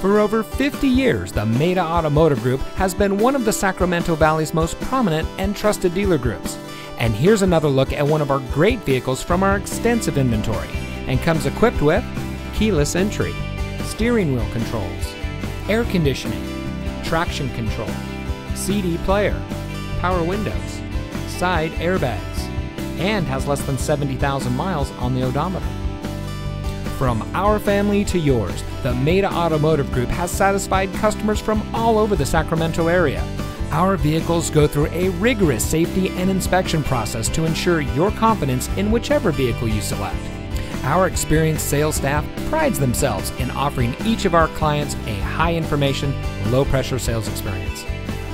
For over 50 years, the Maita Automotive Group has been one of the Sacramento Valley's most prominent and trusted dealer groups. And here's another look at one of our great vehicles from our extensive inventory, and comes equipped with keyless entry, steering wheel controls, air conditioning, traction control, CD player, power windows, side airbags, and has less than 70,000 miles on the odometer. From our family to yours, the Maita Automotive Group has satisfied customers from all over the Sacramento area. Our vehicles go through a rigorous safety and inspection process to ensure your confidence in whichever vehicle you select. Our experienced sales staff prides themselves in offering each of our clients a high information, low pressure sales experience.